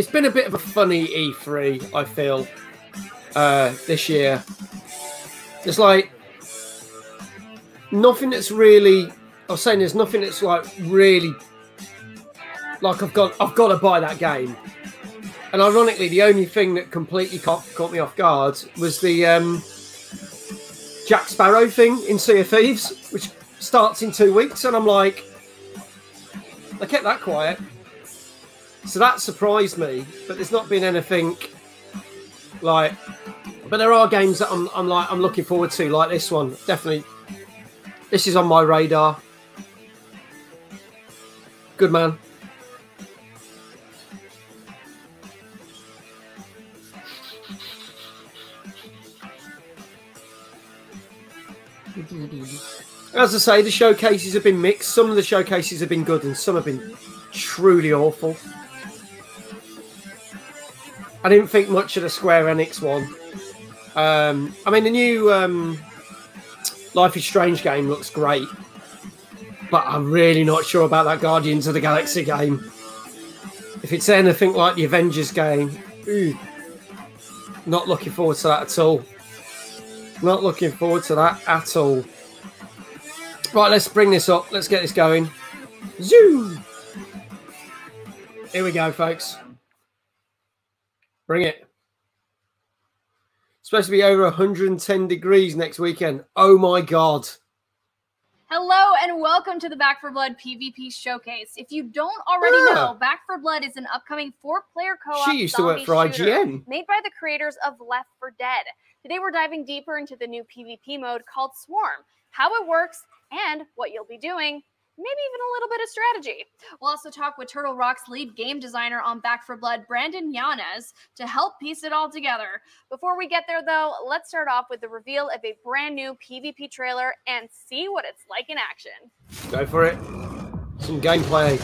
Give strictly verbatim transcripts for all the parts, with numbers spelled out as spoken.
it's been a bit of a funny E three, I feel, uh, this year. It's like nothing that's really. I was saying there's nothing that's like really. Like I've got, I've got to buy that game. And ironically, the only thing that completely caught, caught me off guard was the um, Jack Sparrow thing in Sea of Thieves, which starts in two weeks, and I'm like, I kept that quiet. So that surprised me, but there's not been anything like. But there are games that I'm, I'm like, I'm looking forward to, like this one. Definitely, this is on my radar. Good man. As I say, the showcases have been mixed. Some of the showcases have been good and some have been truly awful. I didn't think much of the Square Enix one. Um, I mean, the new um, Life is Strange game looks great, but I'm really not sure about that Guardians of the Galaxy game. If it's anything like the Avengers game, ooh, not looking forward to that at all. Not looking forward to that at all. Right, let's bring this up. Let's get this going. Zoom! Here we go, folks. Bring it. It's supposed to be over one hundred ten degrees next weekend. Oh, my God. Hello, and welcome to the Back four Blood PvP Showcase. If you don't already ah. know, Back four Blood is an upcoming four-player co-op She used to work for I G N. Made by the creators of Left four Dead. Today, we're diving deeper into the new PvP mode called Swarm, how it works, and what you'll be doing, maybe even a little bit of strategy. We'll also talk with Turtle Rock's lead game designer on Back four Blood, Brandon Yanez, to help piece it all together. Before we get there, though, let's start off with the reveal of a brand new PvP trailer and see what it's like in action. Go for it. Some gameplay.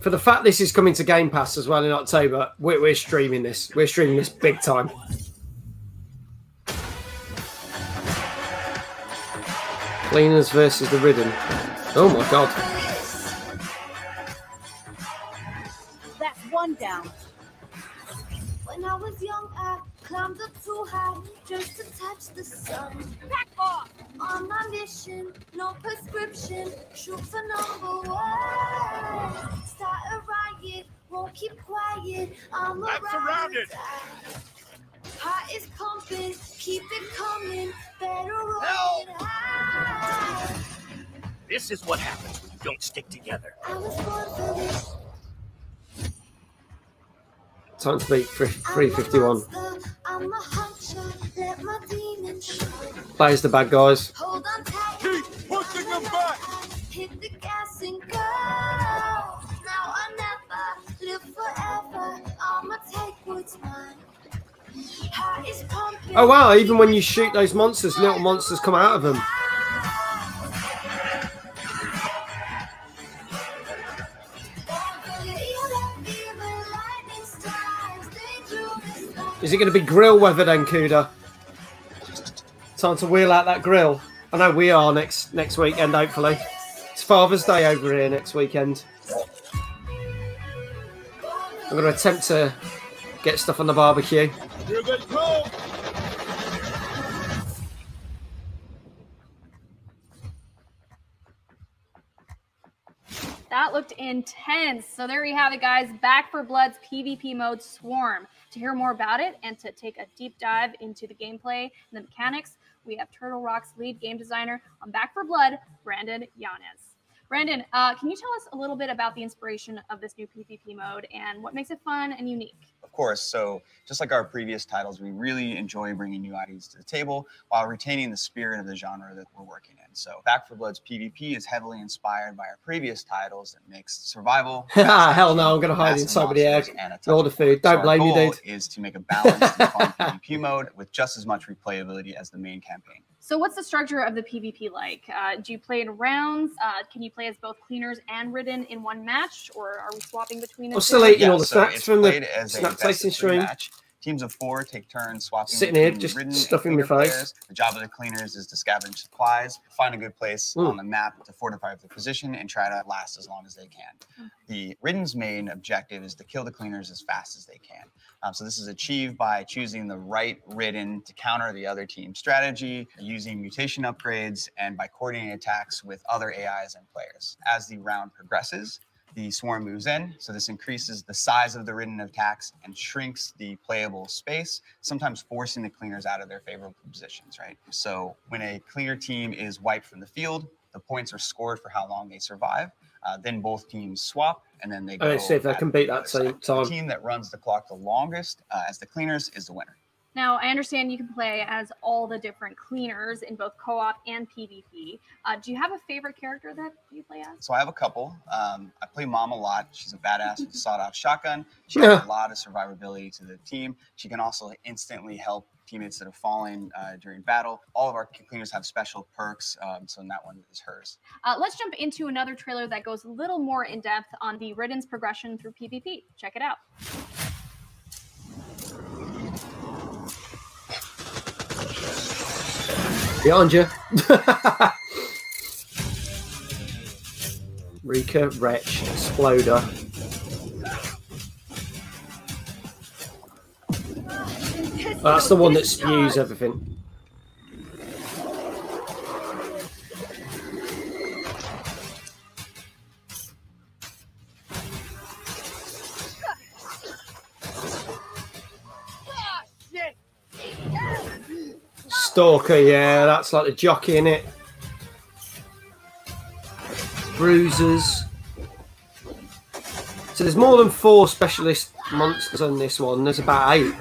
For the fact this is coming to Game Pass as well in October, we're, we're streaming this. We're streaming this big time. Cleaners versus the Ridden. Oh my God. That's one down. When I was young, I climbed up too high just to touch the sun. Back off! On my mission, no prescription, shoot for number one. Start a riot, won't keep quiet. I'm surrounded. Heart is pumping, keep it coming. Better roll it high. This is what happens when you don't stick together. I was born for this. Time to beat three fifty-one. I'm a hunter, let my demons show. Plays the bad guys. Hold on tight. Keep pushing them back. Hit the gas and go. Now or never, live forever. I'ma take what's mine. Oh wow, even when you shoot those monsters, little monsters come out of them. Is it going to be grill weather then, Cuda? Time to wheel out that grill. I know we are next next weekend, hopefully. It's Father's Day over here next weekend. I'm going to attempt to get stuff on the barbecue. Here they come. That looked intense. So there you have it, guys. Back four Blood's PvP mode Swarm. To hear more about it and to take a deep dive into the gameplay and the mechanics, we have Turtle Rock's lead game designer on Back four Blood, Brandon Yanez. Brandon, uh, can you tell us a little bit about the inspiration of this new PvP mode and what makes it fun and unique? Of course. So just like our previous titles, we really enjoy bringing new ideas to the table while retaining the spirit of the genre that we're working in. So Back four Blood's PvP is heavily inspired by our previous titles that mix survival. Hell no, I'm going to hide inside of the egg and all the food. Don't blame me, dude. Our goal is to make a balanced and fun PvP mode with just as much replayability as the main campaign. So what's the structure of the PvP like? Uh, do you play in rounds? Uh, can you play as both Cleaners and Ridden in one match, or are we swapping between them? We're still eating all the snacks from the snack tasting stream. Teams of four take turns swapping. Sitting here, just stuffing your face. The job of the cleaners is to scavenge supplies, find a good place mm. on the map to fortify the position, and try to last as long as they can. Mm. The ridden's main objective is to kill the cleaners as fast as they can. Um, so this is achieved by choosing the right ridden to counter the other team's strategy, using mutation upgrades, and by coordinating attacks with other A Is and players. As the round progresses, the swarm moves in, so this increases the size of the ridden attacks and shrinks the playable space, sometimes forcing the cleaners out of their favorable positions, right? So when a cleaner team is wiped from the field, the points are scored for how long they survive. Uh, then both teams swap, and then they go. All right, see if I can beat that same time. The team that runs the clock the longest uh, as the cleaners is the winner. Now, I understand you can play as all the different cleaners in both co-op and PvP. Uh, do you have a favorite character that you play as? So I have a couple. Um, I play Mom a lot. She's a badass with a sawed-off shotgun. She yeah. has a lot of survivability to the team. She can also instantly help teammates that have fallen uh, during battle. All of our cleaners have special perks, um, so that one is hers. Uh, let's jump into another trailer that goes a little more in-depth on the Ridden's progression through PvP. Check it out. Behind you. Rika, Wretch, Exploder. That's the one that spews everything. Stalker, yeah, that's like the jockey in it. Bruisers. So there's more than four specialist monsters on this one. There's about eight.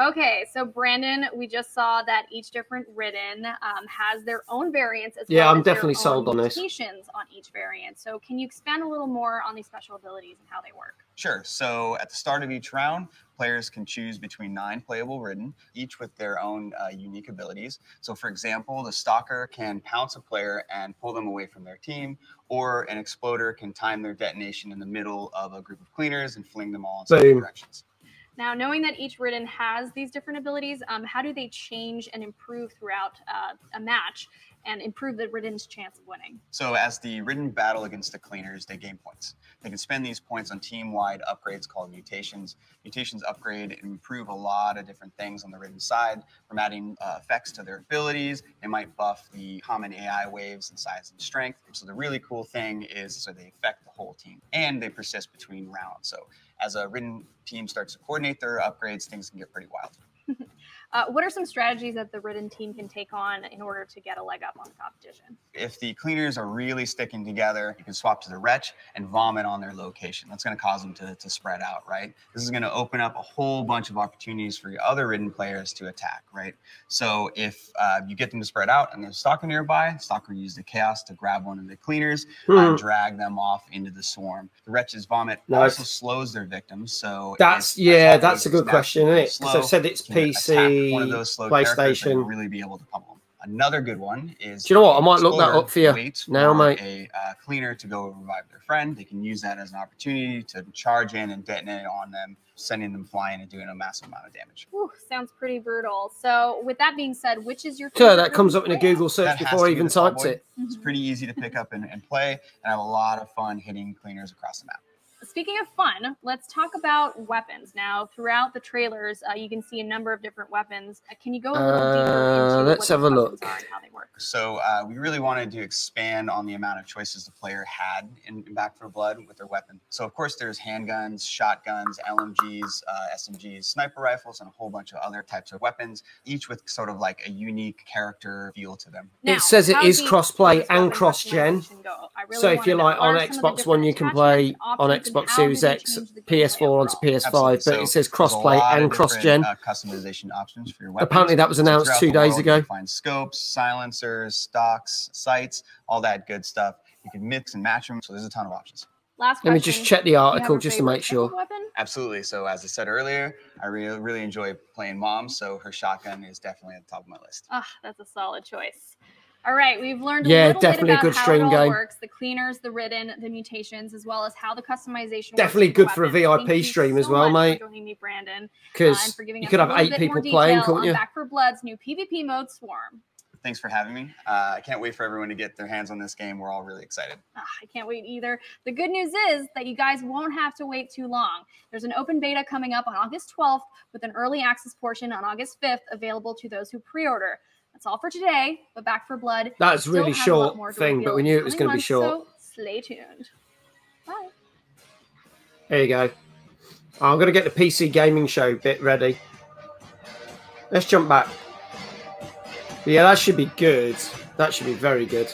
Okay, so Brandon, we just saw that each different ridden um, has their own variants as yeah, well I'm as definitely their sold own on mutations this. on each variant. So can you expand a little more on these special abilities and how they work? Sure. So at the start of each round, players can choose between nine playable ridden, each with their own uh, unique abilities. So for example, the Stalker can pounce a player and pull them away from their team, or an Exploder can time their detonation in the middle of a group of cleaners and fling them all in separate directions. Now, knowing that each ridden has these different abilities, um, how do they change and improve throughout uh, a match and improve the ridden's chance of winning? So as the ridden battle against the cleaners, they gain points. They can spend these points on team-wide upgrades called mutations. Mutations upgrade and improve a lot of different things on the ridden side, from adding uh, effects to their abilities. They might buff the common A I waves in size and strength. So the really cool thing is so they affect the whole team, and they persist between rounds. So as a ridden team starts to coordinate their upgrades, things can get pretty wild. Uh, what are some strategies that the ridden team can take on in order to get a leg up on the competition? If the cleaners are really sticking together, you can swap to the Wretch and vomit on their location. That's going to cause them to, to spread out, right? This is going to open up a whole bunch of opportunities for your other ridden players to attack, right? So if uh, you get them to spread out and there's Stalker nearby, Stalker uses the Chaos to grab one of the cleaners hmm. and drag them off into the swarm. The Wretch's vomit nice. also slows their victims. So that's, if, yeah, that's, that's a good question, isn't it? Because I've said it's P C. One of those slow PlayStation really be able to pump them. Another good one is. Do you know what? I might look that up for you now, mate. A uh, cleaner to go revive their friend. They can use that as an opportunity to charge in and detonate on them, sending them flying and doing a massive amount of damage. Ooh, sounds pretty brutal. So, with that being said, which is your favorite? So that comes up in a Google search before I even typed it. It's pretty easy to pick up and, and play, and I have a lot of fun hitting cleaners across the map. speaking of fun, let's talk about weapons now. Throughout the trailers, uh, you can see a number of different weapons. Uh, can you go a little uh, deeper into let's what have a look. Are and how they work? So uh, we really wanted to expand on the amount of choices the player had in, in Back four Blood with their weapon. So of course, there's handguns, shotguns, L M Gs, uh, S M Gs, sniper rifles, and a whole bunch of other types of weapons, each with sort of like a unique character feel to them. Now, it says it is cross-play and cross-gen. Really so if you're like on Xbox One, you can play on Xbox Series X, P S four onto P S five, absolutely. But so it says cross-play and cross-gen. Uh, customization options for your weapons. Apparently that was announced so two days world, ago. You can find scopes, silencers, stocks, sights, all that good stuff. You can mix and match them, so there's a ton of options. Last Let question. me just check the article just to make sure. Weapon? Absolutely. So as I said earlier, I really, really enjoy playing Mom, so her shotgun is definitely at the top of my list. Ah, oh, that's a solid choice. All right, we've learned a yeah, little bit about a good how it all game. works, the cleaners, the ridden, the mutations, as well as how the customization definitely works. Definitely good for a V I P Thank stream so as well, mate. Joining me, Brandon, because uh, you could have eight people playing, couldn't you? Back four Blood's new P v P mode, Swarm. Thanks for having me. Uh, I can't wait for everyone to get their hands on this game. We're all really excited. Ah, I can't wait either. The good news is that you guys won't have to wait too long. There's an open beta coming up on August twelfth with an early access portion on August fifth available to those who pre-order. That's all for today, but Back four Blood. That's really short thing, but we knew it was going to be short. So stay tuned. Bye. There you go. I'm going to get the P C gaming show bit ready. Let's jump back. But yeah, that should be good. That should be very good.